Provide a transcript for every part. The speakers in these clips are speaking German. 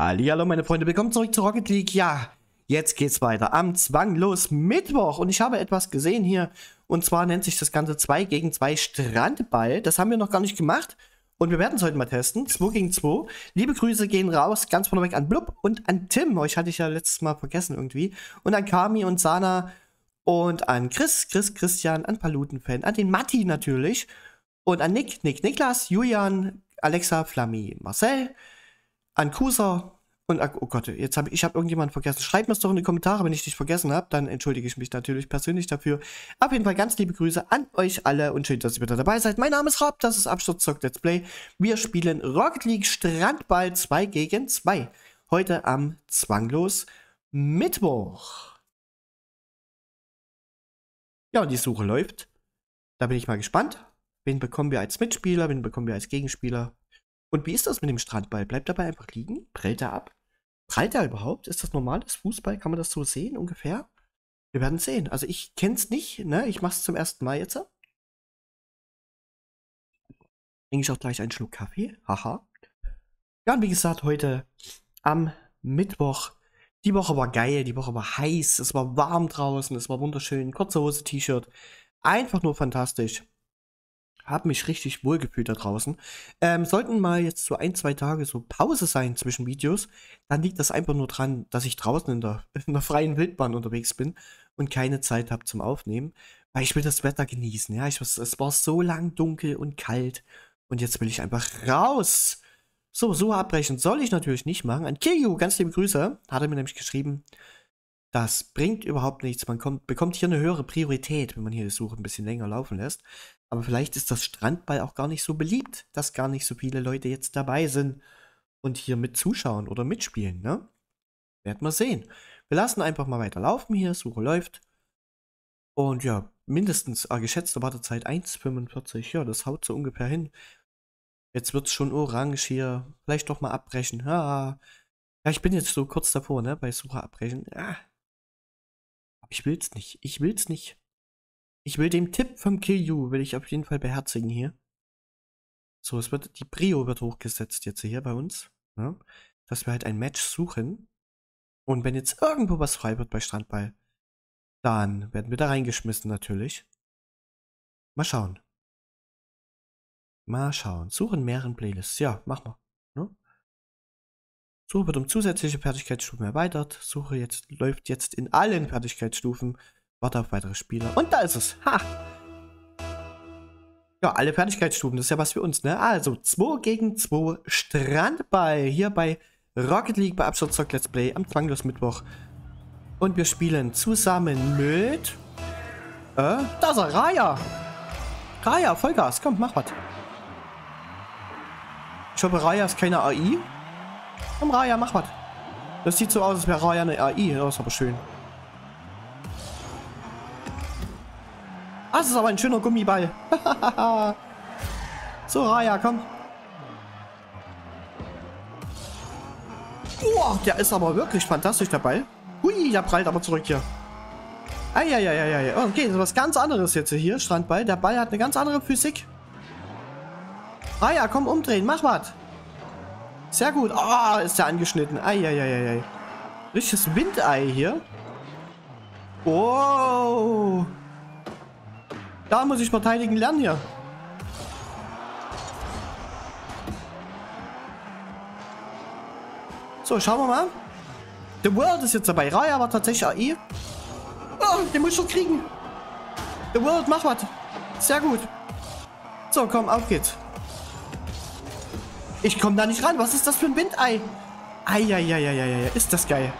Hallihallo meine Freunde, willkommen zurück zu Rocket League. Ja, jetzt geht's weiter am zwanglos Mittwoch und ich habe etwas gesehen hier und zwar nennt sich das Ganze 2 gegen 2 Strandball. Das haben wir noch gar nicht gemacht und wir werden es heute mal testen. 2 gegen 2. Liebe Grüße gehen raus, ganz vorneweg an Blub und an Tim. Euch hatte ich ja letztes Mal vergessen irgendwie. Und an Kami und Sana und an Christian, an Palutenfan, an den Matti natürlich und an Nick, Niklas, Julian, Alexa, Flammi, Marcel, an Kusa und, oh Gott, jetzt habe ich irgendjemanden vergessen. Schreibt mir es doch in die Kommentare, wenn ich dich vergessen habe, dann entschuldige ich mich natürlich persönlich dafür. Auf jeden Fall ganz liebe Grüße an euch alle und schön, dass ihr wieder dabei seid. Mein Name ist Rob, das ist Absturz zockt Let's Play. Wir spielen Rocket League Strandball 2 gegen 2. Heute am zwanglos Mittwoch. Ja, und die Suche läuft. Da bin ich mal gespannt. Wen bekommen wir als Mitspieler, wen bekommen wir als Gegenspieler? Und wie ist das mit dem Strandball? Bleibt dabei einfach liegen? Prallt er ab? Prallt er überhaupt? Ist das normal, das Fußball? Kann man das so sehen ungefähr? Wir werden sehen. Also ich kenn's nicht, ne? Ich mach's zum ersten Mal jetzt. Trinke ich auch gleich einen Schluck Kaffee. Haha. Ja, und wie gesagt, heute am Mittwoch. Die Woche war geil, die Woche war heiß, es war warm draußen, es war wunderschön. Kurze Hose, T-Shirt. Einfach nur fantastisch. Habe mich richtig wohlgefühlt da draußen. Sollten mal jetzt so 1-2 Tage so Pause sein zwischen Videos, dann liegt das einfach nur dran, dass ich draußen in der freien Wildbahn unterwegs bin und keine Zeit habe zum Aufnehmen, weil ich will das Wetter genießen. Ja, es war so lang dunkel und kalt und jetzt will ich einfach raus. So abbrechen soll ich natürlich nicht machen. An Kiyu, ganz liebe Grüße, hat er mir nämlich geschrieben, das bringt überhaupt nichts. Man bekommt hier eine höhere Priorität, wenn man hier die Suche ein bisschen länger laufen lässt. Aber vielleicht ist das Strandball auch gar nicht so beliebt, dass gar nicht so viele Leute jetzt dabei sind und hier mit zuschauen oder mitspielen, ne? Werden wir sehen. Wir lassen einfach mal weiter laufen hier, Suche läuft. Und ja, mindestens geschätzte Wartezeit 1,45. Ja, das haut so ungefähr hin. Jetzt wird es schon orange hier. Vielleicht doch mal abbrechen. Ja, ich bin jetzt so kurz davor, ne? Bei Suche abbrechen. Ja. Aber ich will's nicht. Ich will's nicht. Ich will den Tipp vom Kill You, will ich auf jeden Fall beherzigen hier. So, die Prio wird hochgesetzt jetzt hier bei uns. Ne? Dass wir halt ein Match suchen. Und wenn jetzt irgendwo was frei wird bei Strandball, dann werden wir da reingeschmissen natürlich. Mal schauen. Mal schauen. Suchen mehreren Playlists. Ja, mach mal. Ne? Suche wird um zusätzliche Fertigkeitsstufen erweitert. Suche jetzt läuft jetzt in allen Fertigkeitsstufen. Warte auf weitere Spieler. Und da ist es. Ha! Ja, alle Fertigkeitsstufen. Das ist ja was für uns, ne? Also, 2 gegen 2 Strandball. Hier bei Rocket League, bei Absturz zockt Let's Play am zwanglos Mittwoch. Und wir spielen zusammen mit... da ist er, Raya! Raya, Vollgas. Komm, mach was. Ich hoffe, Raya ist keine AI. Komm, Raya, mach was. Das sieht so aus, als wäre Raya eine AI. Das ist aber schön. Das ist aber ein schöner Gummiball. So, Raya, komm. Boah, der ist aber wirklich fantastisch, der Ball. Hui, der prallt aber zurück hier. Eieieiei. Okay, das ist was ganz anderes jetzt hier, Strandball. Der Ball hat eine ganz andere Physik. Raya, komm, umdrehen, mach was. Sehr gut. Ah, oh, ist der angeschnitten. Eieieiei. Richtiges Windei hier. Oh. Da muss ich verteidigen lernen hier. So, schauen wir mal. The World ist jetzt dabei. Raya war tatsächlich AI. Oh, den muss ich schon kriegen. The World, mach was. Sehr gut. So, komm, auf geht's. Ich komme da nicht ran. Was ist das für ein Windei? Eieieiei, ist das geil.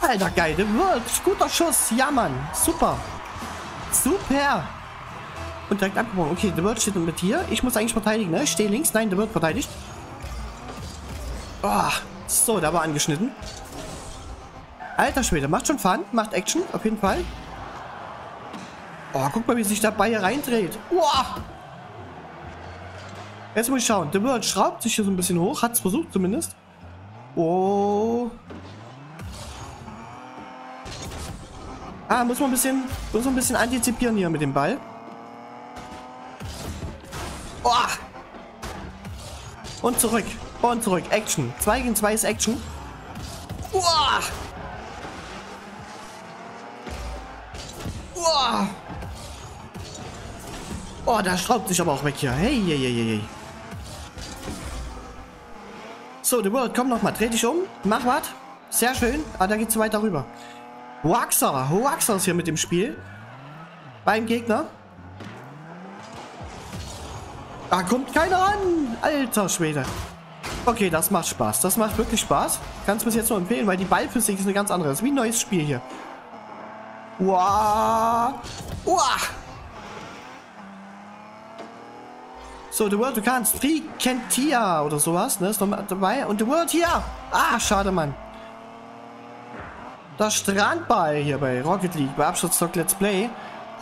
Alter, geil. The World, guter Schuss. Ja, Mann. Super. Super. Und direkt abgeworfen. Okay, The Bird steht mit hier. Ich muss eigentlich verteidigen, ne? Ich stehe links. Nein, The Bird verteidigt. Oh, so, da war angeschnitten. Alter Schwede, macht schon Fun. Macht Action, auf jeden Fall. Oh, guck mal, wie sich der Ball hier reindreht. Wow. Jetzt muss ich schauen. The Bird schraubt sich hier so ein bisschen hoch. Hat es versucht zumindest. Oh. Ah, muss man ein bisschen antizipieren hier mit dem Ball. Und zurück. Action. 2 gegen 2 ist Action. Uah! Uah! Oh, da schraubt sich aber auch weg hier. Hey, hey, hey, hey. So, The World, komm nochmal. Dreh dich um. Mach was. Sehr schön. Ah, da geht's weiter rüber. Waxer. Hoaxer ist hier mit dem Spiel. Beim Gegner. Da kommt keiner ran. Alter Schwede. Okay, das macht Spaß. Das macht wirklich Spaß. Kannst du mir jetzt nur empfehlen, weil die Ballphysik ist eine ganz andere. Das ist wie ein neues Spiel hier. Uah. Uah. So, The World, du kannst Trikentia oder sowas, ne, ist noch dabei. Und The World hier. Ah, schade, Mann. Das Strandball hier bei Rocket League, bei Absturz zockt Let's Play.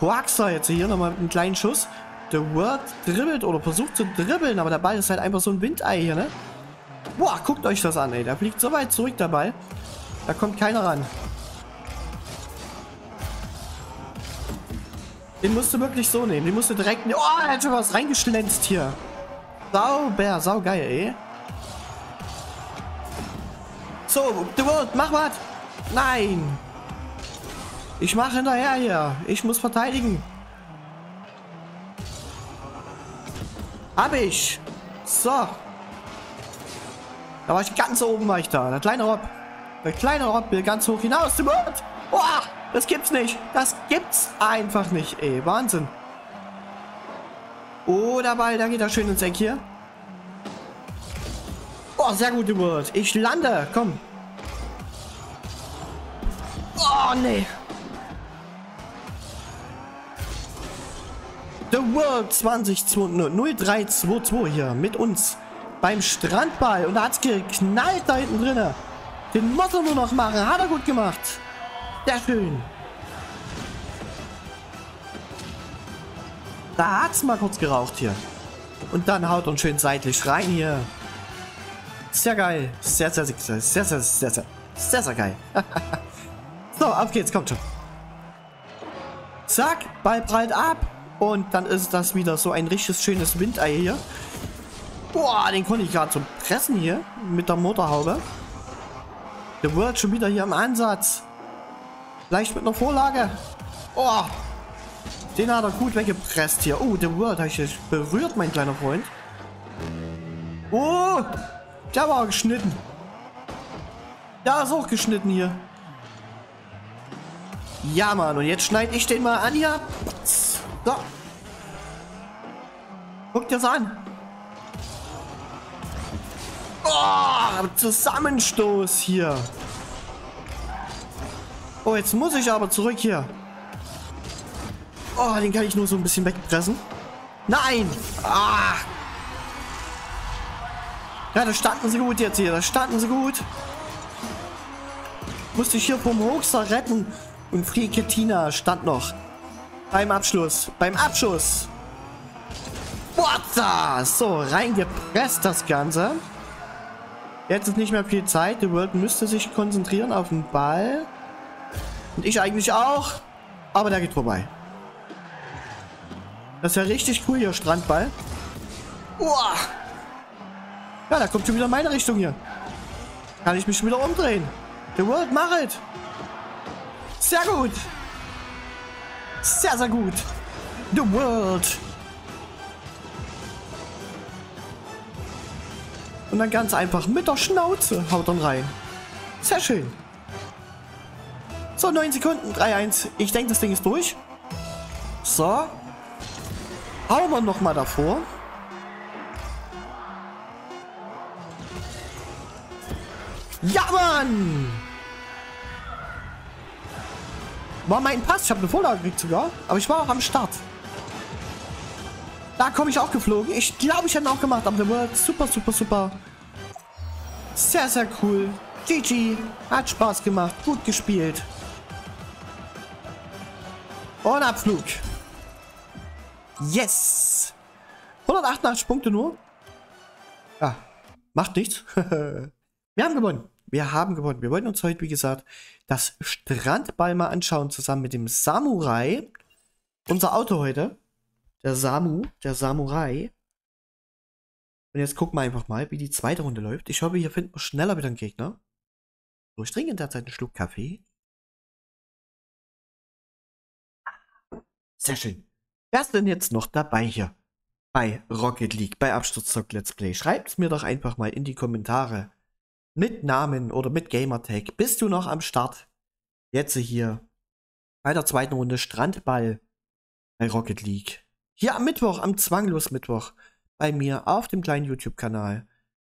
Hoaxer jetzt hier nochmal mit einem kleinen Schuss. The World dribbelt oder versucht zu dribbeln, aber der Ball ist halt einfach so ein Windei hier, ne. Boah, guckt euch das an, ey. Da fliegt so weit zurück der Ball. Da kommt keiner ran. Den musst du wirklich so nehmen. Den musst du direkt... Oh, er hat schon was reingeschlänzt hier. Sauber, saugeil, ey. So, The World, mach was. Nein. Ich mache hinterher hier. Ich muss verteidigen. Hab ich. So. Da war ich ganz oben, war ich da. Der kleine Rob. Der kleine Rob will ganz hoch hinaus. The Bird. Oh, das gibt's nicht. Das gibt's einfach nicht, ey. Wahnsinn. Oh, der Ball, da geht er schön ins Eck hier. Oh, sehr gut, The Bird. Ich lande. Komm. Oh, nee. The World 20-03-22 hier mit uns beim Strandball. Und da hat's geknallt da hinten drin. Den muss er nur noch machen. Hat er gut gemacht. Sehr schön. Da hat's mal kurz geraucht hier. Und dann haut uns schön seitlich rein hier. Sehr geil. Sehr, sehr, sehr, sehr, sehr, sehr, sehr, sehr, sehr geil. So, auf geht's, kommt schon. Zack, Ball prallt ab. Und dann ist das wieder so ein richtiges schönes Windei hier. Boah, den konnte ich gerade so pressen hier. Mit der Motorhaube. The World schon wieder hier im Ansatz. Vielleicht mit einer Vorlage. Oh, den hat er gut weggepresst hier. Oh, The World hat sich berührt, mein kleiner Freund. Oh, der war geschnitten. Der ist auch geschnitten hier. Ja, Mann, und jetzt schneide ich den mal an hier. So. Guckt dir das an. Oh, Zusammenstoß hier. Oh, jetzt muss ich aber zurück hier. Oh, den kann ich nur so ein bisschen wegpressen. Nein! Ah! Ja, da standen sie gut jetzt hier. Da standen sie gut. Musste ich hier vom Hoaxer retten. Und Friketina stand noch. Beim Abschluss. Beim Abschuss. Boah, so, reingepresst das Ganze. Jetzt ist nicht mehr viel Zeit. The World müsste sich konzentrieren auf den Ball. Und ich eigentlich auch. Aber der geht vorbei. Das ist ja richtig cool hier, Strandball. Boah. Ja, da kommt schon wieder meine Richtung hier. Kann ich mich schon wieder umdrehen. The World, mach es. Sehr gut. Sehr, sehr gut. The World. Und dann ganz einfach mit der Schnauze haut dann rein. Sehr schön. So, 9 Sekunden. 3-1. Ich denke, das Ding ist durch. So. Hauen wir nochmal davor. Ja, Mann! War mein Pass. Ich habe eine Vorlage gekriegt sogar. Aber ich war auch am Start. Da komme ich auch geflogen. Ich glaube, ich hätte ihn auch gemacht. Aber The World, super, super, super. Sehr, sehr cool. GG. Hat Spaß gemacht. Gut gespielt. Und Abflug. Yes. 188 Punkte nur. Ja. Macht nichts. Wir haben gewonnen. Wir haben gewonnen. Wir wollten uns heute, wie gesagt, das Strandball mal anschauen, zusammen mit dem Samurai. Unser Auto heute. Der Samu, der Samurai. Und jetzt gucken wir einfach mal, wie die zweite Runde läuft. Ich hoffe, hier finden wir schneller wieder einen Gegner. So, ich trinke in der Zeit einen Schluck Kaffee. Sehr schön. Wer ist denn jetzt noch dabei hier? Bei Rocket League, bei Absturz zockt Let's Play. Schreibt's mir doch einfach mal in die Kommentare. Mit Namen oder mit Gamertag. Bist du noch am Start? Jetzt hier. Bei der zweiten Runde Strandball bei Rocket League. Hier am Mittwoch, am Zwanglos Mittwoch. Bei mir auf dem kleinen YouTube-Kanal.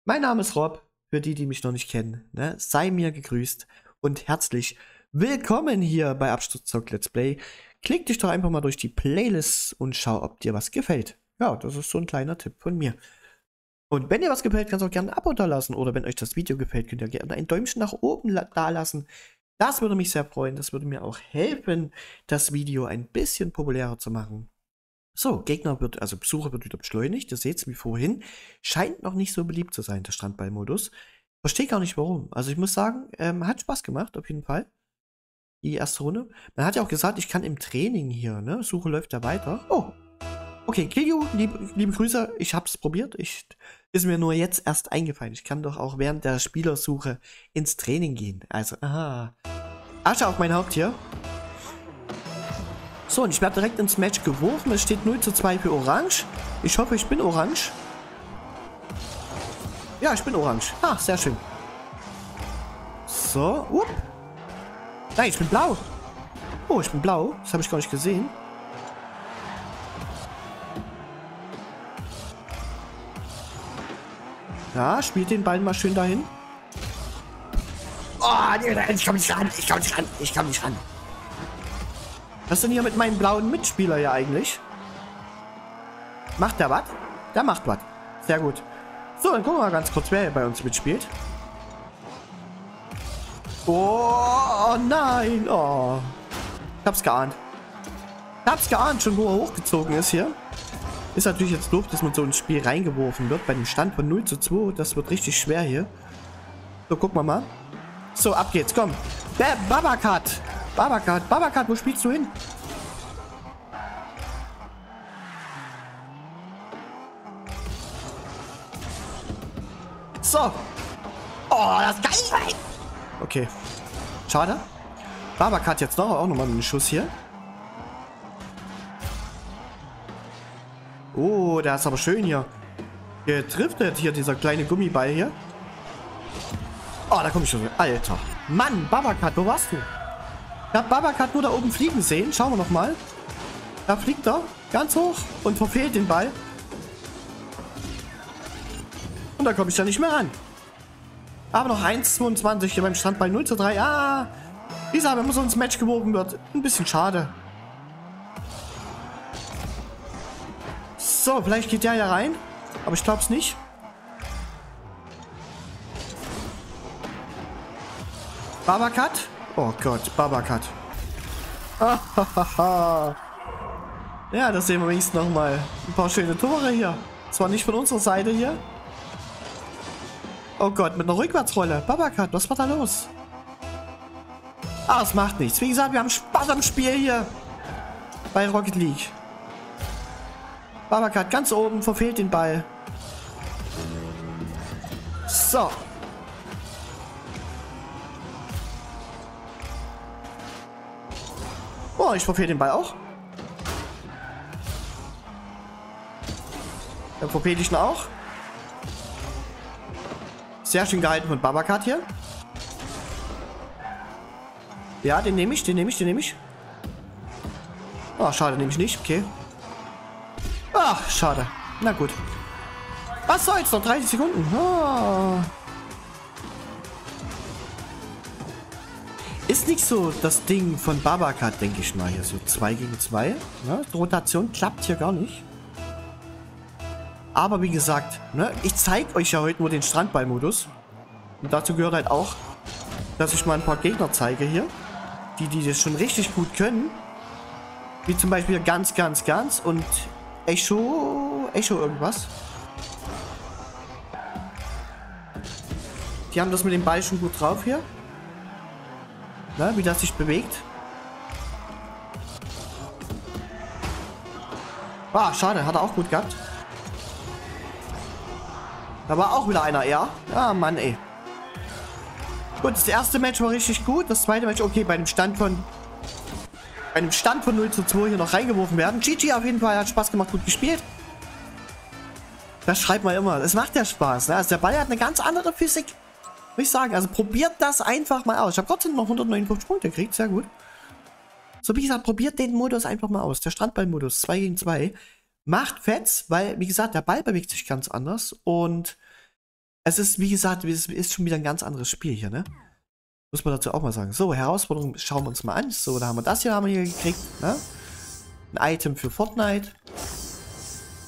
Mein Name ist Rob. Für die, die mich noch nicht kennen, ne? Sei mir gegrüßt und herzlich willkommen hier bei Absturz zockt Let's Play. Klick dich doch einfach mal durch die Playlists und schau, ob dir was gefällt. Ja, das ist so ein kleiner Tipp von mir. Und wenn dir was gefällt, kannst du auch gerne ein Abo da lassen. Oder wenn euch das Video gefällt, könnt ihr gerne ein Däumchen nach oben da lassen. Das würde mich sehr freuen. Das würde mir auch helfen, das Video ein bisschen populärer zu machen. So, Besucher wird wieder beschleunigt. Ihr seht es wie vorhin. Scheint noch nicht so beliebt zu sein, der Strandballmodus. Verstehe gar nicht warum. Also ich muss sagen, hat Spaß gemacht, auf jeden Fall. Die erste Runde. Man hat ja auch gesagt, ich kann im Training hier, ne? Suche läuft ja weiter. Oh! Okay, Kilju, liebe Grüße. Ich hab's probiert. Ist mir nur jetzt erst eingefallen. Ich kann doch auch während der Spielersuche ins Training gehen. Also, aha. Asche auf mein Haupt hier. So, und ich werde direkt ins Match geworfen. Es steht 0:2 für Orange. Ich hoffe, ich bin Orange. Ja, ich bin Orange. Ah, sehr schön. So, up. Nein, ich bin blau. Oh, ich bin blau. Das habe ich gar nicht gesehen. Ja, spielt den Ball mal schön dahin. Oh, nee, ich komme nicht ran. Ich komme nicht ran. Ich komme nicht ran. Was ist denn hier mit meinem blauen Mitspieler ja eigentlich? Macht der was? Der macht was. Sehr gut. So, dann gucken wir mal ganz kurz, wer hier bei uns mitspielt. Oh, nein. Oh. Ich hab's geahnt. Ich hab's geahnt, schon wo er hochgezogen ist hier. Ist natürlich jetzt doof, dass man so ins Spiel reingeworfen wird. Bei dem Stand von 0:2. Das wird richtig schwer hier. So, gucken wir mal. So, ab geht's. Komm. Babakat. Babakat. Babakat, wo spielst du hin? So. Oh, das ist geil. Okay. Schade. Babakat jetzt auch nochmal einen Schuss hier. Oh, der ist aber schön hier. Getriftet hier, dieser kleine Gummiball hier. Oh, da komme ich schon. Alter. Mann, Babakat, wo warst du? Ich habe Babakat nur da oben fliegen sehen. Schauen wir nochmal. Da fliegt er ganz hoch und verfehlt den Ball. Und da komme ich da nicht mehr ran. Aber noch 1:22 hier beim Stand bei 0:3. Ah, wie gesagt, wenn man so ins Match geworfen wird, ein bisschen schade. So, vielleicht geht der ja rein, aber ich glaube es nicht. Babakat? Oh Gott, Babakat. Ja, das sehen wir wenigstens nochmal. Ein paar schöne Tore hier. Zwar nicht von unserer Seite hier. Oh Gott, mit einer Rückwärtsrolle. Babakat, was war da los? Ah, es macht nichts. Wie gesagt, wir haben Spaß am Spiel hier. Bei Rocket League. Babakat ganz oben, verfehlt den Ball. So. Oh, ich verfehle den Ball auch. Dann verfehle ich ihn auch. Sehr schön gehalten von Babakat hier. Ja, den nehme ich, den nehme ich, den nehme ich. Oh, schade, nehme ich nicht. Okay. Ach, schade. Na gut. Was soll's? Noch 30 Sekunden. Oh. Ist nicht so das Ding von Babakat, denke ich mal. Hier so 2 gegen 2. Ja, die Rotation klappt hier gar nicht. Aber wie gesagt, ne, ich zeige euch ja heute nur den Strandballmodus. Und dazu gehört halt auch, dass ich mal ein paar Gegner zeige hier. Die das schon richtig gut können. Wie zum Beispiel ganz, ganz, ganz und Echo irgendwas. Die haben das mit dem Ball schon gut drauf hier. Na, wie das sich bewegt. Ah, schade, hat er auch gut gehabt. Da war auch wieder einer eher. Ah, Mann, ey. Gut, das erste Match war richtig gut. Das zweite Match, okay, bei einem Stand von 0:2 hier noch reingeworfen werden. GG auf jeden Fall, hat Spaß gemacht, gut gespielt. Das schreibt man immer. Es macht ja Spaß. Ne? Also der Ball hat eine ganz andere Physik. Muss ich sagen. Also probiert das einfach mal aus. Ich habe trotzdem noch 159 Punkte gekriegt. Sehr gut. So wie gesagt, probiert den Modus einfach mal aus. Der Strandballmodus 2 gegen 2. Macht Fetz, weil, wie gesagt, der Ball bewegt sich ganz anders. Und es ist, wie gesagt, es ist schon wieder ein ganz anderes Spiel hier, ne? Muss man dazu auch mal sagen. So, Herausforderung schauen wir uns mal an. So, da haben wir das hier, haben wir hier gekriegt, ne? Ein Item für Fortnite.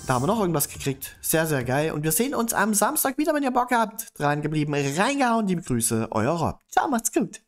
Da haben wir noch irgendwas gekriegt. Sehr, sehr geil. Und wir sehen uns am Samstag wieder, wenn ihr Bock habt. Dran geblieben, reingehauen, liebe Grüße, euer Rob. Ciao, macht's gut.